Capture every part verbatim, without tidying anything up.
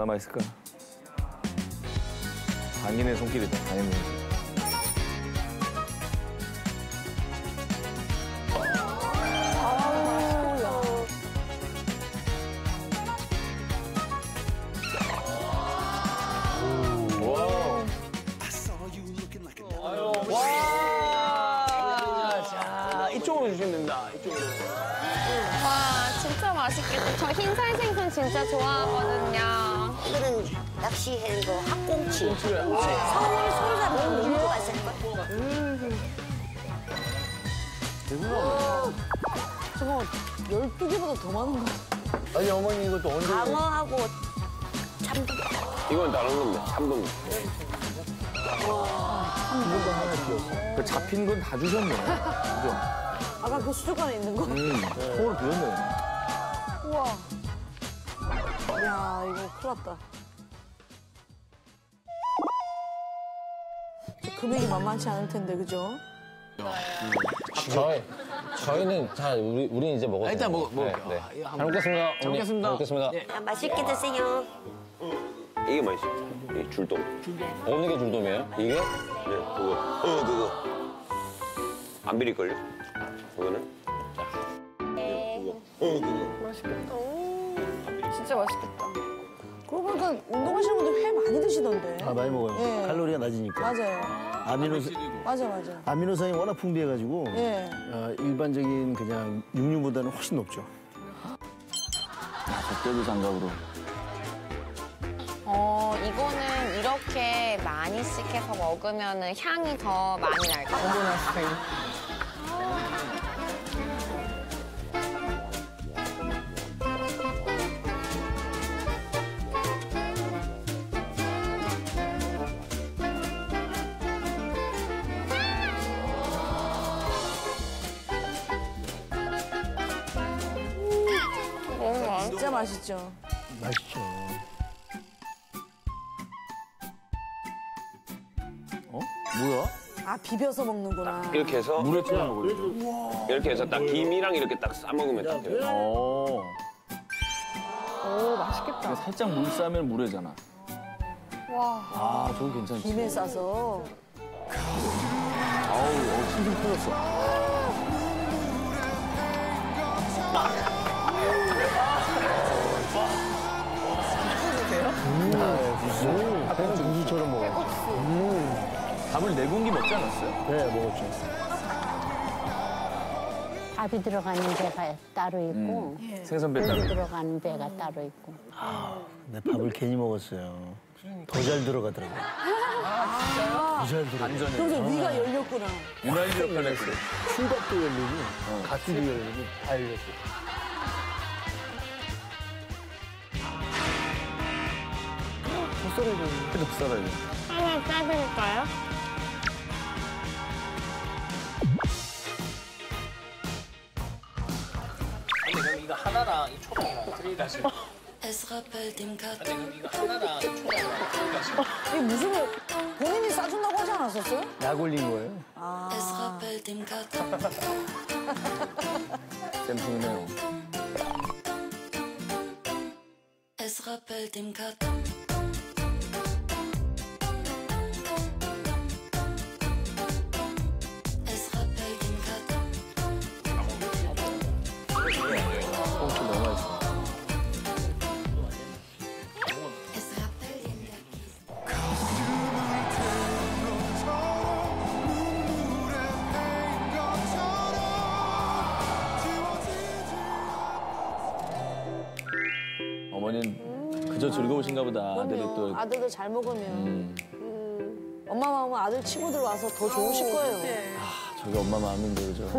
남아 있을까? 장인의 손길이다. 장인의 손길. 이쪽으로 주시면 된다. 이쪽으로. 와, 진짜 맛있겠다. 저 흰살 생선 진짜 좋아하거든요. 오늘은 낚시해는 거 학꽁치. 음, 서울 소리가 너무 놀고 왔을 거야. 대박이다. 저거 열두 개보다 더 많은 거. 아니, 어머니 이것도 언제. 강어하고 참돔. 이건 다른 건데, 참돔. 와, 참돔도 하나 주셨어. 그 잡힌 건 다 주셨네. 그죠? 아까 그 수족관에 있는 거? 음, 통으로 비웠네. 우와. 야, 이거 큰일 났다. 금액이 만만치 않을 텐데, 그죠? 저희, 저희는 다, 우리, 우린 이제 먹었어요. 일단 먹어, 먹어. 네, 네. 잘 먹겠습니다. 잘 먹겠습니다. 잘 먹겠습니다. 네. 아, 맛있게 드세요. 이게 맛있어. 이게 줄돔. 줄돔. 어느 게 줄돔이에요? 이게? 네, 그거. 어, 그거. 안 비릴걸요? 그거는? 네. 이거, 이거. 어, 맛있겠다. 오, 진짜 맛있겠다. 그러고 보니까 운동하시는 분들 회 많이 드시던데. 아, 많이 먹어요. 네. 칼로리가 낮으니까. 맞아요. 아미노산. 맞아, 맞아. 아미노산이 워낙 풍부해가지고 네. 어, 일반적인 그냥 육류보다는 훨씬 높죠. 아, 족대부 장갑으로. 어, 이거는 이렇게 많이 씩해서 먹으면 향이 더 많이 날 것 같아요. 진짜 맛있죠? 맛있죠. 어? 뭐야? 아, 비벼서 먹는구나. 이렇게 해서 물에 튀어 먹어요. 이렇게 해서 딱 김이랑 이렇게 딱 싸먹으면 딱 돼요. 오. 오, 맛있겠다. 살짝 물 싸면 물회잖아. 와. 아, 저건 괜찮지. 김에 싸서. 아우, 힘이 풀렸어. 음, 앞에는 우주처럼 먹었어. 음. 밥을 네 공기 먹지 않았어요? 네, 먹었죠. 밥이 들어가는 배가 따로 있고 음. 생선배 따로 들어가는 배가 음. 따로 있고. 아, 근데 밥을 괜히 먹었어요. 그러니까. 더 잘 들어가더라고요. 아, 진짜요? 더 잘 들어가. 안전해. 그래서 위가 열렸구나. 유난히 열렸어. 술밥도 열리고 어. 가스도 열리고 다 열렸어요. 햇도 부사다요. 하나 따드릴까요? 아니 그럼 이거 하나랑 이 초롱이랑 트레이드하실 거예요? 아니 이거 하나랑 이 초롱이랑 트레이드하실 거예요? 이게 무슨 거 본인이 싸준다고 하지 않았었어요? 약 올린 거예요. 아... 쌤통이네요. 어머니는 그저 즐거우신가 보다. 그럼요. 아들이 또 아들도 잘 먹으면 음. 음. 엄마 마음은 아들 치고 들어와서 더 좋으실 아우, 거예요. 네. 아, 저게 엄마 마음인데 그죠?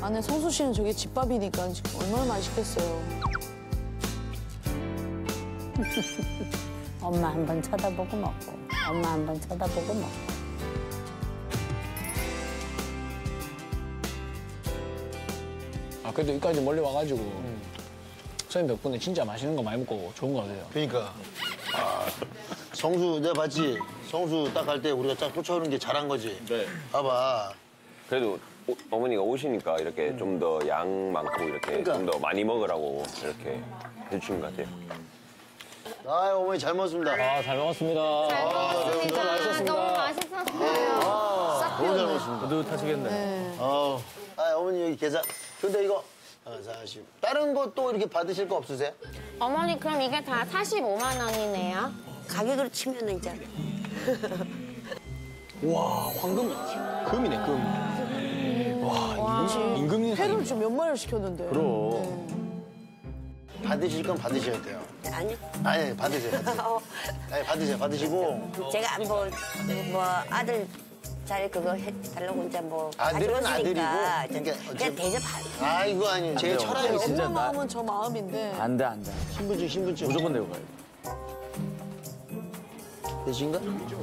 아, 근데 성수 씨는 저게 집밥이니까 얼마나 맛있겠어요. 엄마 한번 쳐다보고 먹고, 엄마 한번 쳐다보고 먹고. 아, 그래도 여기까지 멀리 와가지고 음. 선생님 덕분에 진짜 맛있는 거 많이 먹고 좋은 거 같아요. 그러니까. 아, 성수 내가 봤지? 성수 딱 갈 때 우리가 딱 쫓아오는 게 잘한 거지? 네. 봐봐. 그래도 오, 어머니가 오시니까 이렇게 음. 좀 더 양 많고 이렇게 그러니까. 좀 더 많이 먹으라고 이렇게 해주신 것 같아요. 아, 어머니 잘 먹었습니다. 아, 잘 먹었습니다. 잘 먹었습니다. 아, 맛있었습니다. 너무 맛있었어요. 아, 너무 잘 먹었습니다. 뿌듯하시겠네. 네. 아, 어머니 여기 계좌. 근데 이거 사십. 다른 것도 이렇게 받으실 거 없으세요? 어머니 그럼 이게 다 사십오만 원이네요. 가격으로 치면 이제. 와, 황금. 금이네, 금. 와, 임금, 임금님. 회를 지금 몇만 원 시켰는데. 그럼. 네. 받으실 건 받으셔야 돼요. 아니요. 아니, 받으세요. 받으세요. 아니, 받으세요. 받으시고. 제가 뭐, 뭐 아들 잘 그거 해달라고 이제 뭐. 아들은 아들이고. 그러니까 그냥 대접하세요. 아, 이거 아니에요. 제 철학이 진짜. 엄마 마음은 저 마음인데. 안 돼, 안 돼. 신분증, 신분증. 무조건 내고 가야 돼. 되신가?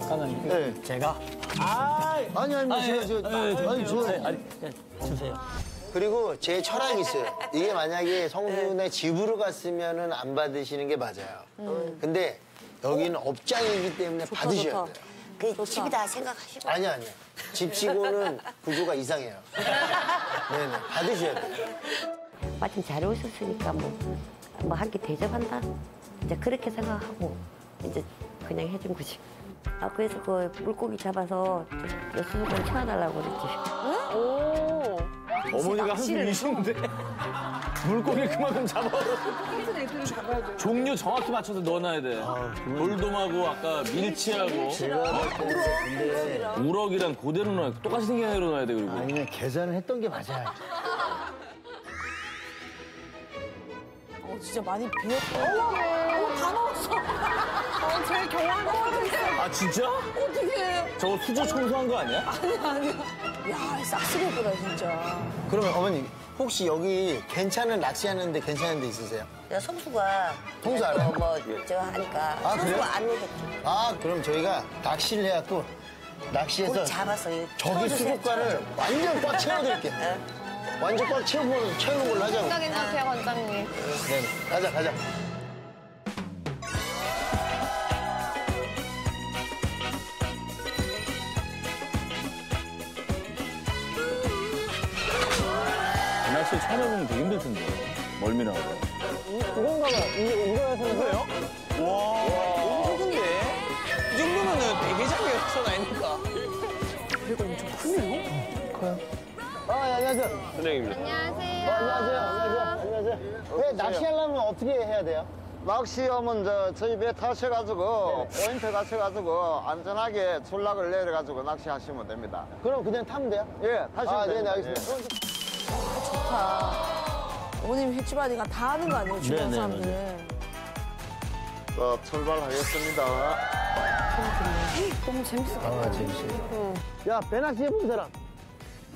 까나님. 네. 제가? 아, 아니, 아니, 아니, 제가, 제가. 아니, 아니, 주세요. 아니, 주세요. 그리고 제 철학이 있어요. 이게 만약에 성수네 집으로 갔으면 안 받으시는 게 맞아요. 음. 근데 여기는 업장이기 때문에 좋다, 받으셔야 좋다. 돼요. 그 집이다 생각하시고. 아니요, 아니요. 집치고는 구조가 이상해요. 네네, 받으셔야 돼요. 마침 잘 오셨으니까 뭐, 뭐 한 끼 대접한다? 이제 그렇게 생각하고 이제 그냥 해준 거지. 아, 그래서 그 물고기 잡아서 수수금 채워달라고 그랬지. 응? 오. 어머니가 한숨 쉬는데 물고기 그만큼 잡아. 종류 정확히 맞춰서 넣어놔야 돼. 아, 돌돔하고 아까 밀치하고 우럭. 우럭이랑 그대로 넣어야 돼. 똑같이 생긴 애로 넣어야 돼. 그리고 아니 그냥 계산을 했던 게 맞아요. 어 진짜 많이 비었다. 어머 다 넣었어. 어 제일 경악하고 있어. 아 진짜? 어떡해. 저거 수조 청소한 거 아니야? 아니야 아니야. 야, 싹쓸이구나 진짜. 그러면 어머니 혹시 여기 괜찮은 낚시하는데 괜찮은 데 있으세요? 야, 성수가 성수 알아요? 뭐 제가 하니까 아, 성수가 안 오겠죠. 아 그럼 저희가 낚시를 해갖고 낚시해서 잡았어. 저기 수족관을 완전 꽉 채워드릴게. 네. 완전 꽉 채우고 채우는 걸로 하자고. 생각인 것 같아요 원장님. 네, 가자 가자. 사실 촬영은 되게 힘들 텐데 멀미나고. 이건가 봐. 이거에서 이거예요? 와, 너무 좋은데? 이 정도면은 대게장이었어 아닙니까? 얘가 엄청 크네요? 커요. 아, 안녕하세요. 선생님입니다. 안녕하세요. 아, 안녕하세요. 안녕하세요. 안녕하세요. 왜 낚시하려면 어떻게 해야 돼요? 낚시하면 저 저희 배 타셔가지고 네네. 포인트 가셔가지고 안전하게 출락을 내려가지고 낚시하시면 됩니다. 그럼 그냥 타면 돼요? 예, 타시면 됩니다. 아, 네, 알겠습니다. 예. 좋다. 어머님 해치바디가 다 하는 거 아니에요? 주변 사람들은. 자, 출발하겠습니다. 너무 재밌을 것 같아. 재밌어요. 야, 배낚시 해본 사람?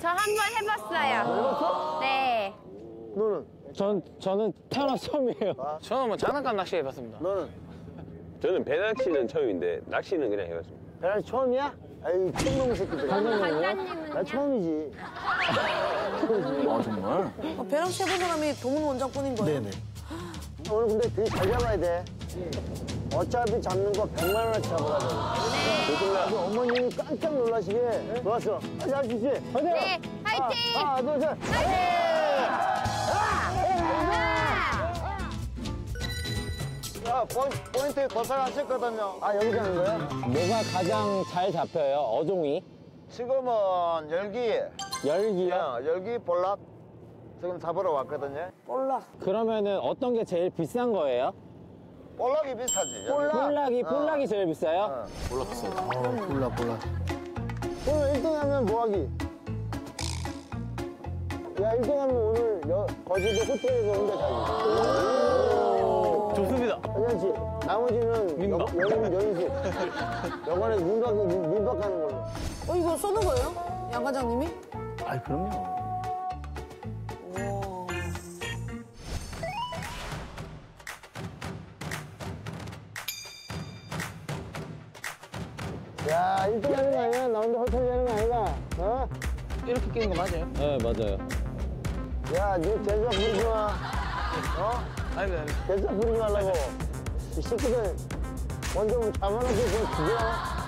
저 한 번 해봤어요. 해봤어? 네. 너는? 전, 저는 태어나 처음이에요. 아? 저는 뭐 장난감 낚시 해봤습니다. 너는? 저는 배낚시는 처음인데 낚시는 그냥 해봤습니다. 배낚시 처음이야? 아이, 촌놈 새끼들. 관장님은요? 나 처음이지. 아, 정말? 아, 배낚시 해본 사람이 동훈 원장뿐인 거예요? 네네. 오늘 근데 되게 잘 잡아야 돼. 어차피 잡는 거 백만 원어치 잡아야 돼. 아, 네. 어머님이 깜짝 놀라시게 네? 놀았어. 다시 할 수 있지? 화이팅! 네, 화이팅! 하나, 둘, 셋! 화이팅! 아, 포인트 도착하셨거든요. 아, 여기 잡는 거예요? 뭐가 가장 잘 잡혀요? 어종이? 지금은 열기. 열기요? 야, 열기 볼락 지금 잡으러 왔거든요. 볼락. 그러면은 어떤 게 제일 비싼 거예요? 볼락이 비싸지. 볼락. 볼락이, 볼락이 어. 제일 비싸요? 어. 볼락 비싸요. 어, 볼락, 볼락. 오늘 일 등 하면 뭐 하기? 야, 일 등 하면 오늘 여, 거제도 호텔에서 혼자 자기. 좋습니다. 괜찮지? 나머지는 민박? 여름, 여름수. 여관에 민박, 민박 가는 걸로. 어, 이거 쏘는 거예요? 양 과장님이? 아이, 그럼요. 오. 야, 일 등 하는 거 아니야? 나 혼자 호텔 하는 거 아니야? 어? 이렇게 끼는 거 맞아요? 네, 맞아요. 야, 너 제주가 부르지 마. 어? 아니, 아니. 대사 부리지 말라고. 이 새끼들 먼저 잡아놓고 그냥 죽여라.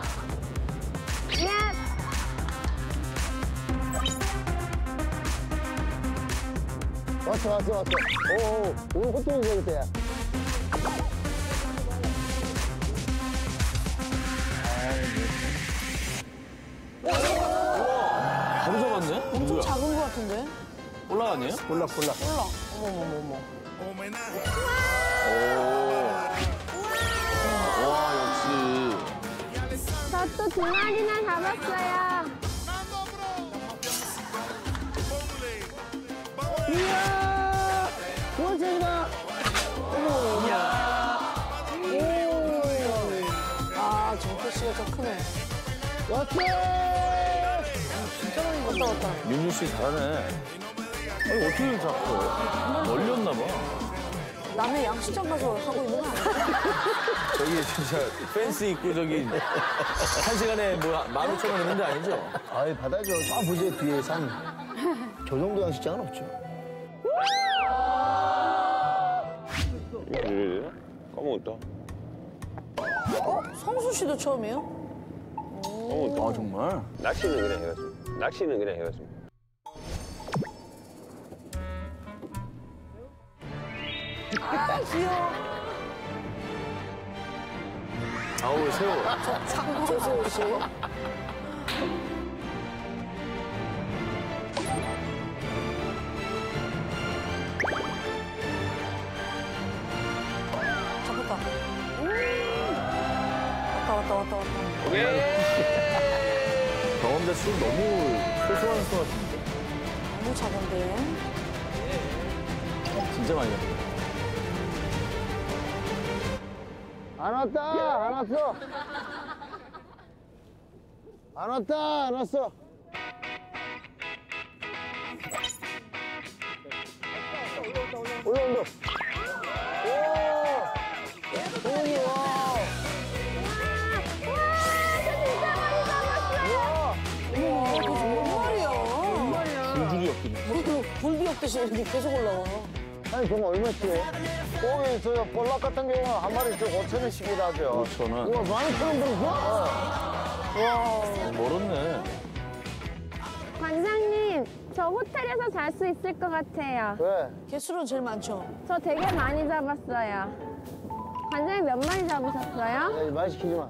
왔어, 왔어, 왔어. 오, 오, 오늘 호텔이 되겠다, 야. 우와, 바로 잡았네? 엄청 뭐야? 작은 것 같은데? 볼락 아니에요? 볼락, 볼락. 볼락. 어머머머머. 오. 와, 역시. 저 또 두 마리나 잡았어요. 이야! 고맙습니다! 이야! 오! 아, 정표씨가 더 크네. 왔어! 아, 진짜 많이 갔다 왔다. 윤유씨 잘하네. 아니, 어떻게 잡고? 멀렸나봐. 남의 양식장 가서 하고 있는 거 아니야? 저기 진짜 펜스 입고 저기 한 시간에 뭐 만 오천 원 했는데 아니죠? 아이, 바다죠. 아, 보지, 뒤에 산. 저 정도 양식장은 없죠. 이래? 까먹었다. 어? 성수 씨도 처음이에요? 까먹었다. 아, 정말? 낚시는 그냥 해봤습니다. 낚시는 그냥 해봤습니다. 아, 귀여워. 아우, 새우. 저 새우, 새우. 왔다 왔다 왔다. 오케이. 나 혼자 술 너무 소소한 것 같은데. 너무 작은데. 진짜 많이 왔다. 안 왔다 안 왔어. 안 왔다 안 왔어. 올라온다. 굴비역듯이 계속 올라와. 아니, 그럼 얼마씩 해요? 거기 있어요. 볼락 같은 경우는 한 마리 좀 오천 원씩이라 하죠. 오천 원. 우와, 만 오천 원 벌써? 와, 멀었네. 관장님, 저 호텔에서 잘 수 있을 것 같아요. 왜? 개수로 제일 많죠? 저 되게 많이 잡았어요. 관장님 몇 마리 잡으셨어요? 야, 말 시키지 마.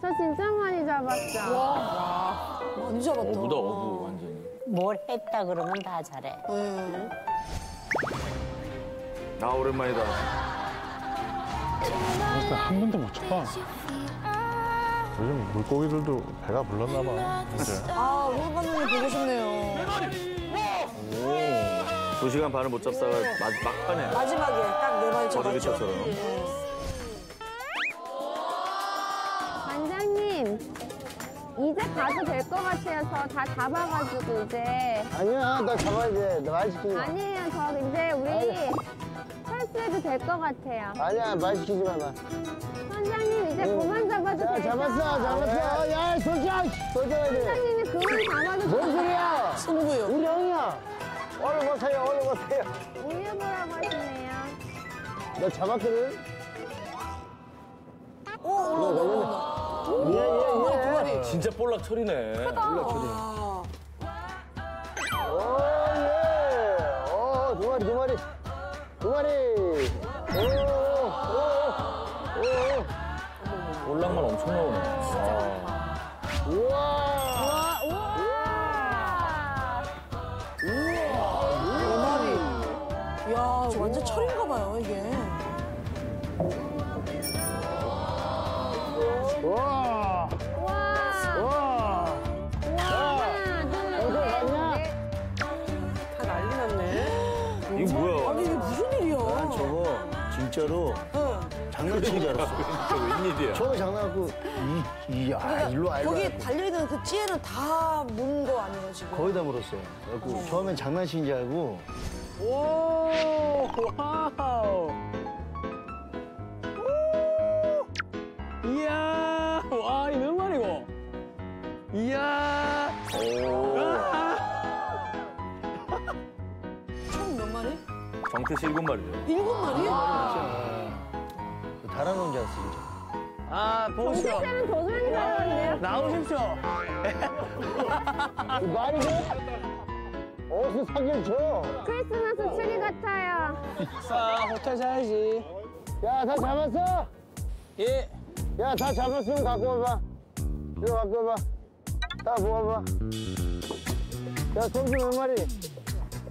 저 진짜 많이 잡았죠. 와, 많이 잡았다. 어부다, 어부, 완전. 뭘 했다 그러면 다 잘해. 음. 나 오랜만이다. 진짜 한 번도 못 쳐봐. 요즘 물고기들도 배가 불렀나 봐. 아, 오늘 반장님 보고 싶네요. 오, 두 시간 반을 못 잡다가 막판에. 마지막에 딱 네 마리 잡았죠. 반장님. 이제 가도 될 것 같아서 다 잡아가지고 이제. 아니야, 나 잡아야 돼. 나 말 시키지 마. 아니에요, 저 이제 우리 철수해도 될 것 같아요. 아니야, 말 시키지 마, 나. 선장님, 이제 응. 그만 잡아도 야, 돼요. 잡았어, 잡았어. 네. 야, 도전! 도전해야 돼. 선장님이 그만 잡아도 돼요. 뭔 소리야? 승부요. 우리 형이야. 얼른 보세요, 얼른 보세요. 올려보라고 하시네요. 나 잡았거든? 오, 올라온다. 예, 예, 예. 진짜 볼락 철이네. 크다. 볼락 철이. 오, 예. 오, 두 마리, 두 마리. 두 마리. 오, 오, 오. 볼락만 엄청 나오네. 아. 우와. 우와. 우와. 네 마리. 야, 완전 철인가 봐요, 이게. 와! 와! 와! 하나, 둘, 셋, 넷. 다 난리 났네. 이게 뭐야? 아니, 이게 무슨 일이야? 난 저거 진짜로 응. 장난치는 줄 알았어. 웬일이야? 저거 장난하고, 이, 이, 야, 일로 알고. 거기에 달려있는 그 찌에는 다 문 거 아니에요, 지금? 거의 다 물었어요. 그래서 어. 처음엔 장난치는 줄 알고. 오! 와우! 이야, 와, 이 몇 마리고? 이야. 오. 아. 총 몇 마리? 정태씨 일곱 마리죠. 일곱 마리? 달아놓은 줄 알았어, 진짜. 아, 보십시오. 정태씨는 더 소용이 달았는데요? 나오십시오. 말이죠? 어디서 사기를 쳐? 크리스마스 추리 같아요. 싸, 호텔 사야지. 야, 다 잡았어? 예. 야, 다 잡았으면 갖고 와봐. 이거 갖고 와봐. 다 모아봐. 야, 청주 몇 마리?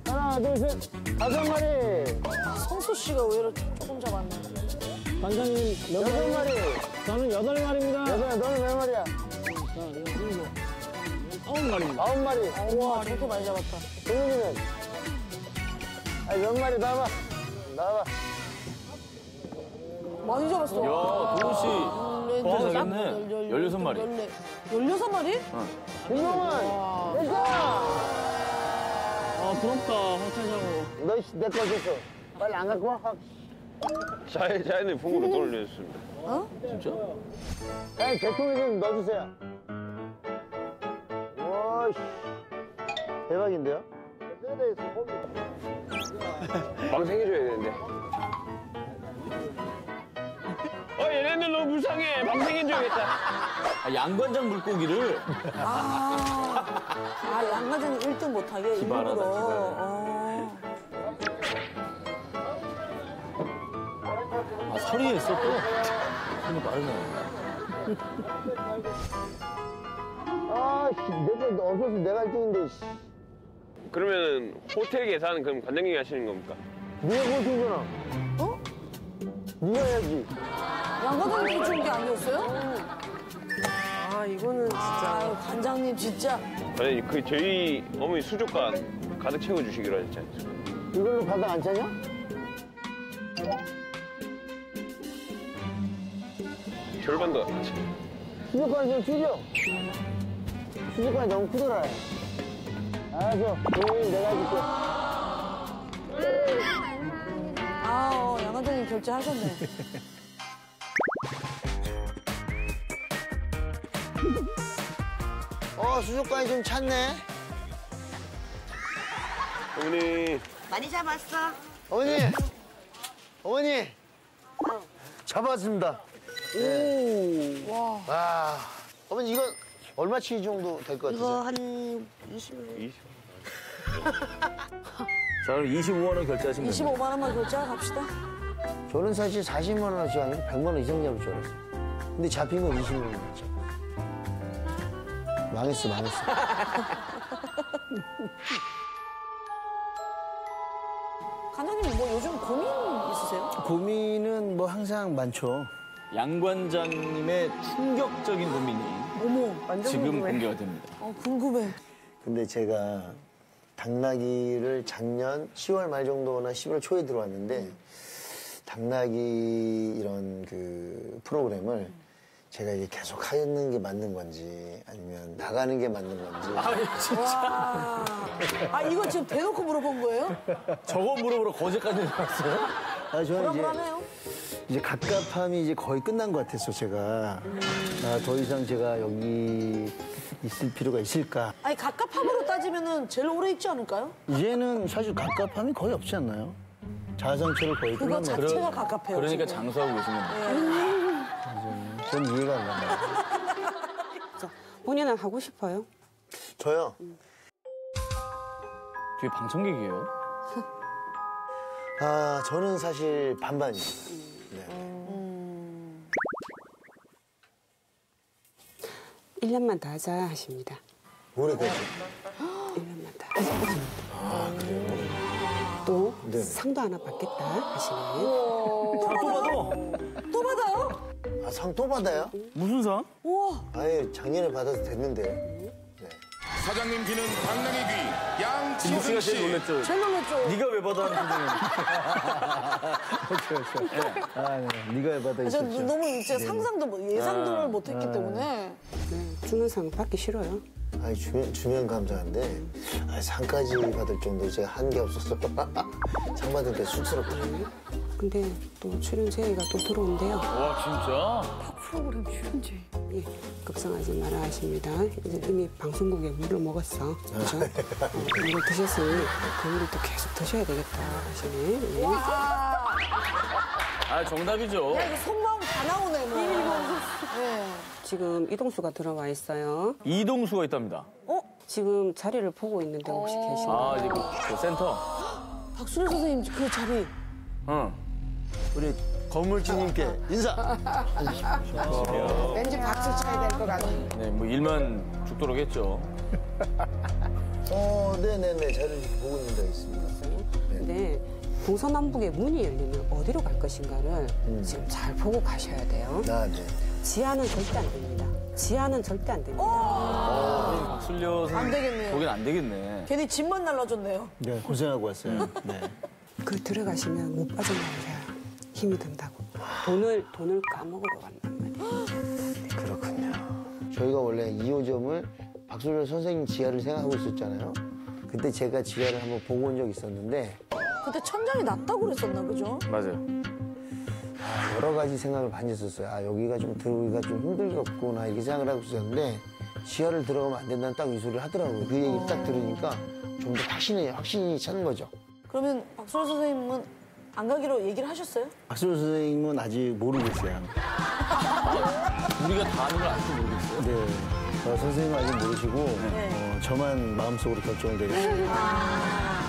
하나, 둘, 셋, 다섯 마리. 성수 씨가 의외로 조금 잡았네. 반장님, 여덟 마리. 저는 여덟 마리입니다. 여덟, 너는 몇 마리야? 아홉 마리입니다. 아홉 마리. 우와, 저렇게 많이 잡았다. 동민이는? 아, 몇 마리 나와봐. 나와봐. 많이 잡았어. 야, 도훈 씨. 거의 잡았네. 열여섯 마리. 열여섯 마리? 응. 김동원! 됐어! 아, 부럽다, 황태자고. 너, 내 거 어딨어? 빨리 안 갖고 와. 자연, 자연의 풍으로 떠올려줬습니다. 어? 진짜? 자연, 개통에 좀 넣어주세요. 와씨. 대박인데요? 방 챙겨줘야 되는데. 어, 얘네들 너무 불쌍해. 방 챙겨줘야겠다. 아, 양관장 물고기를. 아. 아, 양과장이 일 등 못하게 일부러. 어. 아, 서리에 있어 또? 한번 빠르네. 아, 내가 어서 내가 일 등인데. 그러면 호텔 계산 그럼 관장님이 하시는 겁니까? 네가 고치잖아. 어? 네가 해야지. 양과장이 고치는 게 아니었어요? 아, 이거는 진짜. 아유, 관장님 진짜. 아니, 그 저희 어머니 수족관 가득 채워주시기로 하셨지 않습니까? 이걸로 가득 안 차냐? 절반도 안 차. 수족관이 좀 줄여. 수족관이 너무 크더라. 알았어, 오늘 내가 해줄게. 아, 어, 양 관장님 결제하셨네. 어, 수족관이 좀 찼네. 어머니. 많이 잡았어. 어머니. 어머니. 어. 잡았습니다. 오. 네. 와. 와. 어머니, 이거 얼마치 정도 될 것 같으세요? 이거 한 이십. 자, 그럼 이십오만 원 결제하시면 됩니다. 이십오만 원만 결제합시다. 저는 사실 사십만 원어치 아니고 백만 원 이상 잡을 줄 알았어요. 근데 잡힌 건 이십만 원이었죠. 망했어, 망했어. 관장님, 뭐 요즘 고민 있으세요? 고민은 뭐 항상 많죠. 양관장님의 충격적인 고민이 어머, 지금 궁금해. 공개가 됩니다. 어, 궁금해. 근데 제가 당나귀를 작년 시월 말 정도나 십월 초에 들어왔는데 음. 당나귀 이런 그 프로그램을 음. 제가 이게 계속 하는 게 맞는 건지 아니면 나가는 게 맞는 건지. 아, 진짜. 아, 이거 지금 대놓고 물어본 거예요? 저거 물어보러 거제까지 나왔어요? 아, 저는 이제 이제 갑갑함이 이제 거의 끝난 것 같았어, 제가. 음. 아, 더 이상 제가 여기 있을 필요가 있을까? 아니, 갑갑함으로 따지면은 제일 오래 있지 않을까요? 이제는 사실 갑갑함이 거의 없지 않나요? 자아성찰을 거의 그거 끝난 자체가 그런, 갑갑해요. 그러니까 지금. 장수하고 계시는. 전 이해가 안 간다. 본인은 하고 싶어요? 저요? 응. 뒤에 방청객이에요? 아, 저는 사실 반반입니다. 음. 네. 음. 일 년만 더 하자 하십니다. 오래까지? 일 년만 더 하자 하십니다. 아, 그래요? 또 네. 상도 하나 받겠다 하시네요. 또 받아? 또 받아요? 아, 상 또 받아요? 무슨 상? 우와. 아예 작년에 받아서 됐는데. 네. 사장님 귀는 당나귀 귀, 양치승 씨. 제일 놀랬죠? 제일 놀랬죠? 네가 왜 받아? 오케이, 오케이. 네. 아, 네. 네가 왜 받아? 아, 저 너무 이제 네. 상상도 예상도를 아, 못했기 아, 때문에. 네. 주는 상 받기 싫어요. 아니, 주면, 주면 감사한데 아니, 상까지 받을 정도 제가 한 게 없었어. 상 받을 때 쑥스럽더라고요. 근데 또 출연제가 또 들어온대요. 와, 진짜? 팝 프로그램 출연제. 예, 걱정하지 마라 하십니다. 이제 이미 방송국에 물을 먹었어. 그렇죠? 어, 이걸 드셨으니 그 물을 또 계속 드셔야 되겠다 하시니. 예. 와! 아, 정답이죠. 야, 이거 속마음 다 나오네, 뭐. 네. 지금 이동수가 들어와 있어요. 이동수가 있답니다. 어? 지금 자리를 보고 있는데 혹시 계시나요? 아, 이제 그, 그 센터. 박순일 선생님, 그 자리. 응. 우리 건물주님께 인사. 왠지 박수 쳐야 될 것 같아요. 네, 뭐 일만 죽도록 했죠. 어, 네네네. 자리를 보고 있는 데가 있습니다. 네. 네. 동서남북의 문이 열리면 어디로 갈 것인가를 음. 지금 잘 보고 가셔야 돼요. 아, 네. 지하는 절대 안 됩니다. 지하는 절대 안 됩니다. 아, 박순려 선생님. 안 되겠네요. 거긴 안 되겠네. 괜히 집만 날라줬네요. 네, 고생하고 왔어요. 음. 네. 그 들어가시면 못 빠져나오세요. 힘이 든다고. 돈을, 돈을 까먹으러 왔단 말이에요. 네, 그렇군요. 저희가 원래 이 호점을 박순려 선생님 지하를 생각하고 있었잖아요. 그때 제가 지하를 한번 보고 온 적이 있었는데 그때 천장이 낮다고 그랬었나, 그죠? 맞아요. 아, 여러 가지 생각을 많이 했었어요. 아, 여기가 좀 들어오기가 좀 힘들겠구나, 이렇게 생각을 하고 있었는데, 지하를 들어가면 안 된다는 딱 이 소리를 하더라고요. 그 얘기를 어... 딱 들으니까 좀 더 확신이, 확신이 찬 거죠. 그러면 박순일 선생님은 안 가기로 얘기를 하셨어요? 박순일 선생님은 아직 모르겠어요. 우리가 다 아는 걸 아직도 모르겠어요? 네. 어, 선생님은 아직 모르시고, 네. 어, 저만 마음속으로 결정을 내렸습니다.